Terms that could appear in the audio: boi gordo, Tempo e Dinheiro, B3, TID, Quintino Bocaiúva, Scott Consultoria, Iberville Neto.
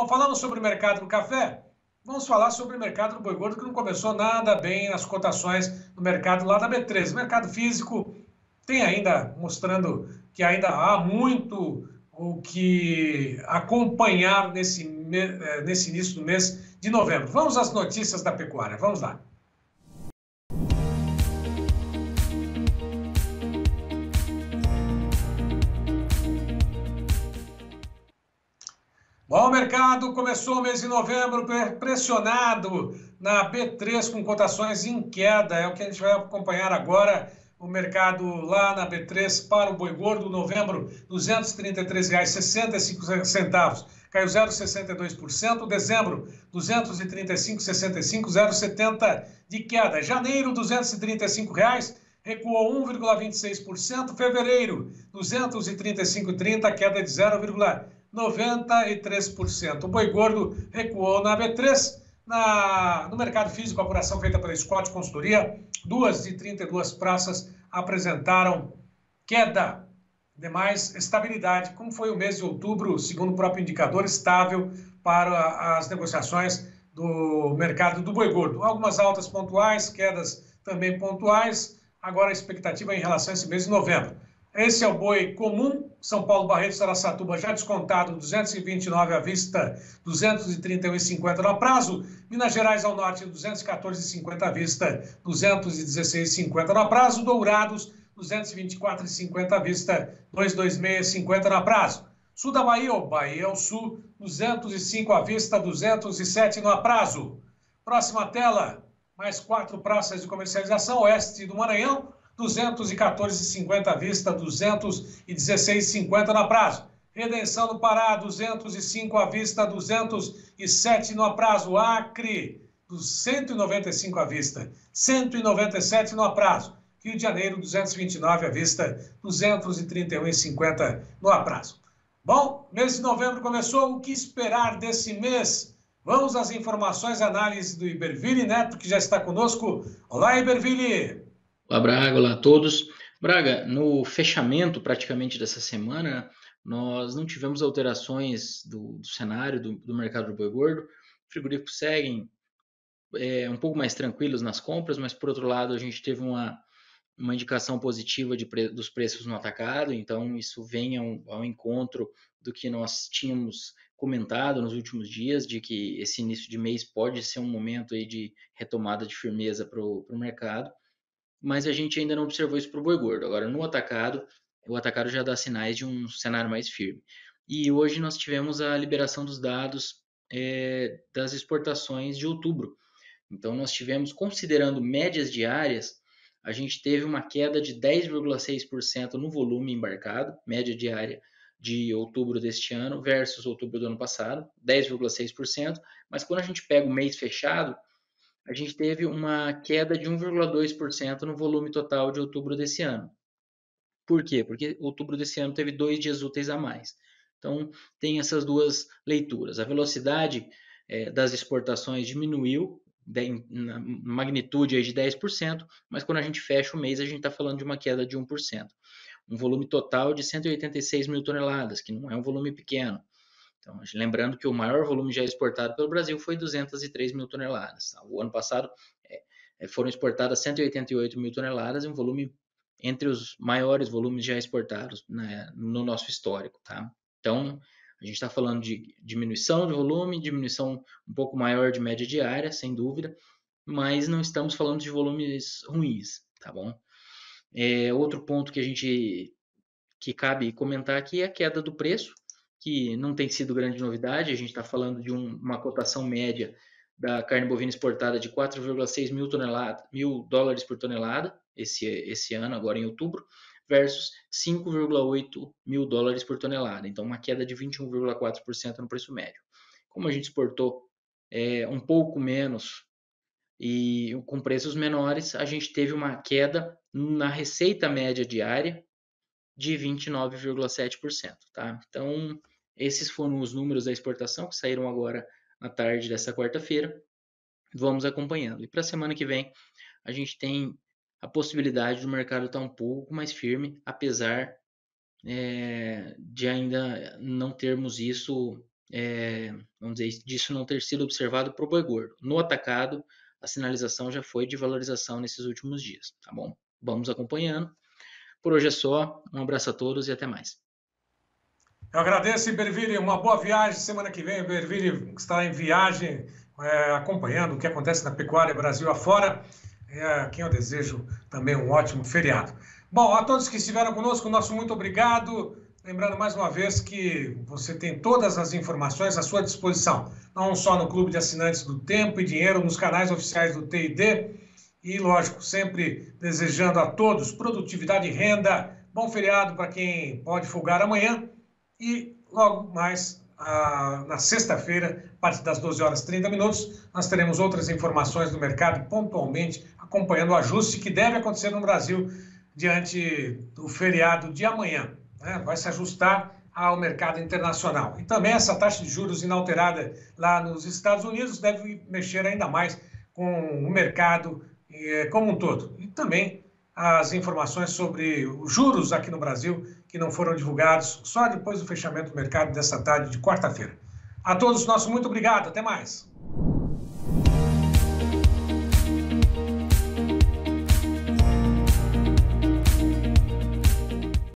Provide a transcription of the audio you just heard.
Bom, falando sobre o mercado do café, vamos falar sobre o mercado do boi gordo, que não começou nada bem as cotações no mercado lá da B3. O mercado físico tem ainda, mostrando que ainda há muito o que acompanhar nesse início do mês de novembro. Vamos às notícias da pecuária, vamos lá. Bom, o mercado começou o mês de novembro pressionado na B3 com cotações em queda. É o que a gente vai acompanhar agora, o mercado lá na B3 para o boi gordo. Novembro, R$ 233,65, caiu 0,62%. Dezembro, R$ 235,65, 0,70% de queda. Janeiro, R$ 235,00, recuou 1,26%. Fevereiro, R$ 235,30, queda de 0,93%. O boi gordo recuou na B3. No mercado físico, a apuração feita pela Scott Consultoria, 2 de 32 praças apresentaram queda, demais estabilidade, como foi o mês de outubro, segundo o próprio indicador, estável para as negociações do mercado do boi gordo. Algumas altas pontuais, quedas também pontuais, agora a expectativa em relação a esse mês de novembro. Esse é o boi comum, São Paulo, Barreto, Saracatuba, já descontado, R$ 229,00 à vista, R$ 231,50 no prazo. Minas Gerais ao norte, R$ 214,50 à vista, R$ 216,50 no prazo. Dourados, R$ 224,50 à vista, R$ 226,50 no prazo. Sul da Bahia, ou Bahia ao sul, R$ 205,00 à vista, R$ 207,00 no prazo. Próxima tela, mais 4 praças de comercialização, oeste do Maranhão, R$ 214,50 à vista, R$ 216,50 no prazo. Redenção no Pará, R$ 205,00 à vista, R$ 207,00 no prazo. Acre, R$ 195,00 à vista, R$ 197,00 no prazo. Rio de Janeiro, R$ 229,00 à vista, R$ 231,50 no prazo. Bom, mês de novembro começou. O que esperar desse mês? Vamos às informações e análise do Iberville Neto, que já está conosco. Olá, Iberville! Olá, Braga. Olá a todos. Braga, no fechamento praticamente dessa semana, nós não tivemos alterações do cenário do mercado do boi gordo. Frigoríficos seguem um pouco mais tranquilos nas compras, mas, por outro lado, a gente teve uma indicação positiva dos preços no atacado, então isso vem ao encontro do que nós tínhamos comentado nos últimos dias, de que esse início de mês pode ser um momento aí de retomada de firmeza para o mercado. Mas a gente ainda não observou isso para o boi gordo. Agora, no atacado, o atacado já dá sinais de um cenário mais firme. E hoje nós tivemos a liberação dos dados das exportações de outubro. Então, nós tivemos, considerando médias diárias, a gente teve uma queda de 10,6% no volume embarcado, média diária de outubro deste ano versus outubro do ano passado, 10,6%. Mas quando a gente pega o mês fechado, a gente teve uma queda de 1,2% no volume total de outubro desse ano. Por quê? Porque outubro desse ano teve 2 dias úteis a mais. Então, tem essas duas leituras. A velocidade das exportações diminuiu na magnitude aí de 10%, mas quando a gente fecha o mês, a gente está falando de uma queda de 1%. Um volume total de 186 mil toneladas, que não é um volume pequeno. Então, lembrando que o maior volume já exportado pelo Brasil foi 203 mil toneladas. O ano passado foram exportadas 188 mil toneladas, um volume entre os maiores volumes já exportados no nosso histórico. Tá? Então, a gente está falando de diminuição de volume, diminuição um pouco maior de média diária, sem dúvida, mas não estamos falando de volumes ruins. Tá bom? Outro ponto que cabe comentar aqui é a queda do preço, que não tem sido grande novidade. A gente está falando de uma cotação média da carne bovina exportada de 4,6 mil dólares por tonelada esse ano, agora em outubro, versus 5,8 mil dólares por tonelada. Então, uma queda de 21,4% no preço médio. Como a gente exportou um pouco menos e com preços menores, a gente teve uma queda na receita média diária de 29,7%. Tá? Então, esses foram os números da exportação que saíram agora na tarde dessa quarta-feira. Vamos acompanhando. E para a semana que vem, a gente tem a possibilidade do mercado estar um pouco mais firme, apesar de ainda não termos isso vamos dizer, disso não ter sido observado para o boi gordo. No atacado, a sinalização já foi de valorização nesses últimos dias, tá bom? Vamos acompanhando. Por hoje é só, um abraço a todos e até mais. Eu agradeço, Iberville, uma boa viagem. Semana que vem, Iberville estará em viagem, acompanhando o que acontece na pecuária Brasil afora. A quem eu desejo também um ótimo feriado. Bom, a todos que estiveram conosco, nosso muito obrigado. Lembrando mais uma vez que você tem todas as informações à sua disposição, não só no Clube de Assinantes do Tempo e Dinheiro, nos canais oficiais do TID. E, lógico, sempre desejando a todos produtividade e renda. Bom feriado para quem pode folgar amanhã. E logo mais, na sexta-feira, a partir das 12h30, nós teremos outras informações do mercado, pontualmente acompanhando o ajuste que deve acontecer no Brasil diante do feriado de amanhã. Vai se ajustar ao mercado internacional. E também essa taxa de juros inalterada lá nos Estados Unidos deve mexer ainda mais com o mercado como um todo. E também as informações sobre os juros aqui no Brasil, que não foram divulgados só depois do fechamento do mercado dessa tarde de quarta-feira. A todos, nosso muito obrigado. Até mais.